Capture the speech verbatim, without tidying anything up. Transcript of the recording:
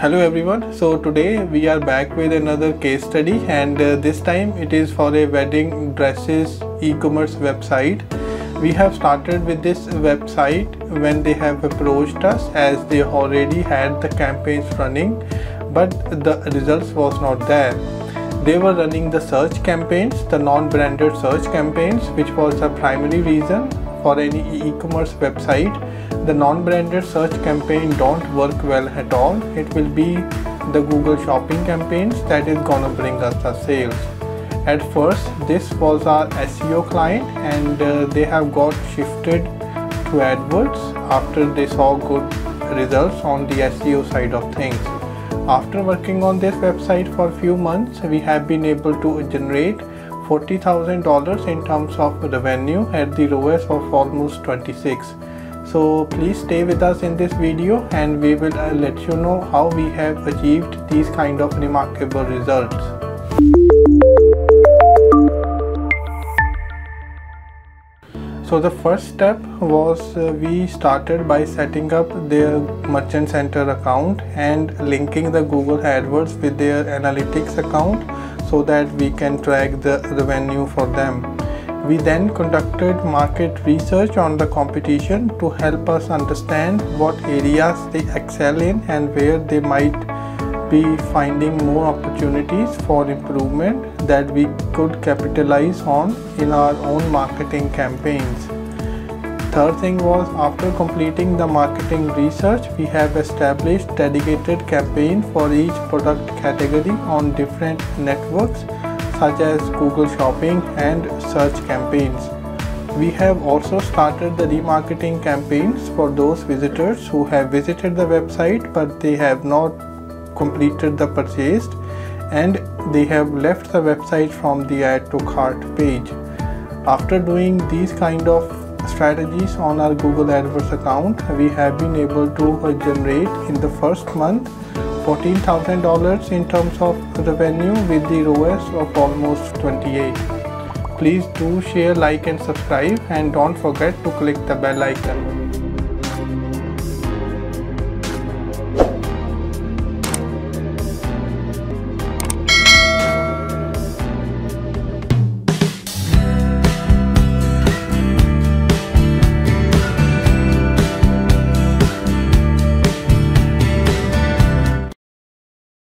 Hello everyone, so today we are back with another case study, and uh, this time it is for a wedding dresses e-commerce website. We have started with this website when they have approached us as they already had the campaigns running, but the results was not there. They were running the search campaigns, the non-branded search campaigns, which was the primary reason for any e-commerce website. The non-branded search campaign don't work well at all. It will be the Google Shopping campaigns that is gonna bring us the sales. At first this was our S E O client, and uh, they have got shifted to AdWords after they saw good results on the S E O side of things. After working on this website for a few months, we have been able to generate forty thousand dollars in terms of revenue at the R O A S of almost twenty-six. So please stay with us in this video and we will uh, let you know how we have achieved these kind of remarkable results. So the first step was uh, we started by setting up their merchant center account and linking the Google AdWords with their analytics account so that we can track the revenue for them. We then conducted market research on the competition to help us understand what areas they excel in and where they might be finding more opportunities for improvement that we could capitalize on in our own marketing campaigns. Third thing was, after completing the marketing research, we have established dedicated campaign for each product category on different networks such as Google Shopping and search campaigns. We have also started the remarketing campaigns for those visitors who have visited the website but they have not completed the purchase and they have left the website from the add to cart page. After doing these kind of strategies on our Google AdWords account, we have been able to generate in the first month fourteen thousand dollars in terms of revenue with the R O A S of almost twenty-eight. Please do share, like and subscribe, and don't forget to click the bell icon.